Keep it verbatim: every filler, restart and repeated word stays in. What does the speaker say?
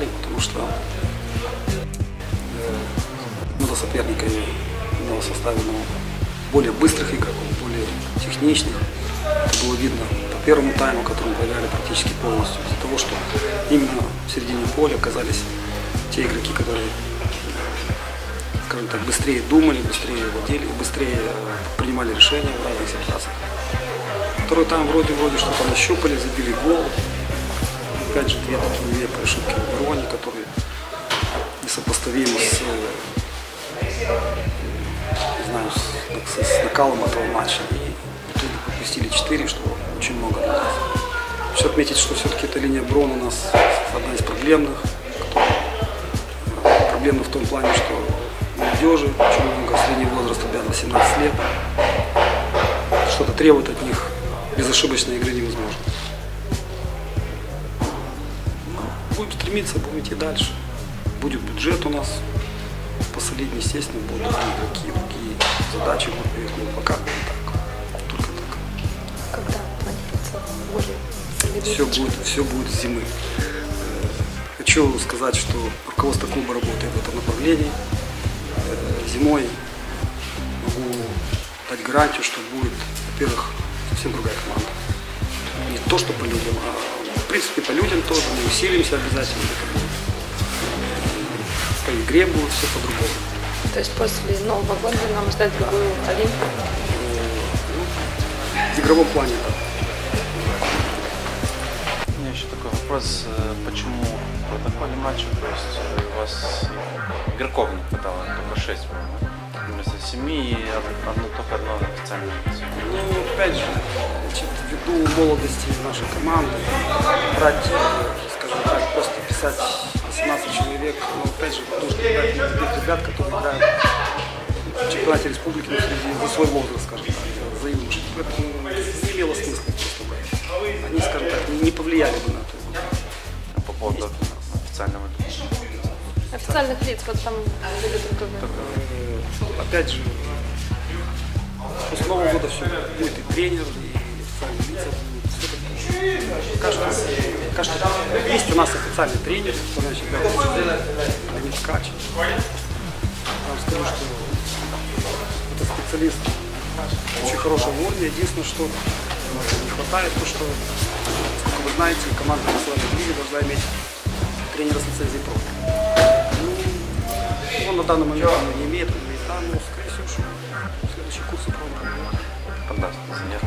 проиграли, потому что много соперника имело в составе более быстрых игроков, более техничных. Это было видно по первому тайму, который проиграли практически полностью, из-за того, что именно в середине поля оказались те игроки, которые, скажем так, быстрее думали, быстрее владели, быстрее принимали решения в разных ситуациях. Второй тайм вроде вроде что-то нащупали, забили гол. Опять же, две такие две ошибки в обороне, которые несопоставимы с, не знаю, с, с накалом этого матча. И тут пропустили четыре, что очень много для нас. Хочу отметить, что все-таки эта линия Брон у нас одна из проблемных. Проблема в том плане, что молодежи, очень много среднего возраста, ребят восемнадцать лет, что-то требует от них безошибочной игры невозможно. Будем стремиться, будем идти дальше. Будет бюджет у нас посолиднее, естественно, будут другие, другие задачи, будут пока так. Только так. Когда планируется более? Все будет, все будет с зимы. Хочу сказать, что руководство клуба работает в этом направлении. Зимой могу дать гарантию, что будет, во-первых, совсем другая команда. Не то, что по людям, а в принципе по людям тоже. Мы усилимся обязательно. По игре будет все по-другому. То есть после Нового года нам ждать другую Олимпию? Ну, в игровом плане, да. У меня еще такой вопрос, почему в протоколе матча, то есть у вас игроков не хватало, только шесть, по-моему. Вместо семи и одно, только одно официальное. Ну, опять же, значит, ввиду молодости нашей команды, брать, скажем так, просто писать восемнадцать человек, но опять же, нужно брать тех ребят, которые играют в чемпионате республики, но ну, за свой возраст, скажем так, за юношей. Поэтому не имело смысла просто брать. Они, скажем так, не повлияли бы на это. А по поводу официального лица? Официальных лиц, вот там были только... Опять же, после Нового года все будет и тренер, и официальные лица. Пока что, пока что есть у нас официальный тренер, который не скачет. Я вам скажу, что это специалист очень хорошего уровня. Единственное, что не хватает, то что, как вы знаете, команда национальной лиги должна иметь тренера с лицензией ПРО. Он на данный момент не имеет. Да, ну, скорее всего, что следующий курс управления. Поддаст, нет.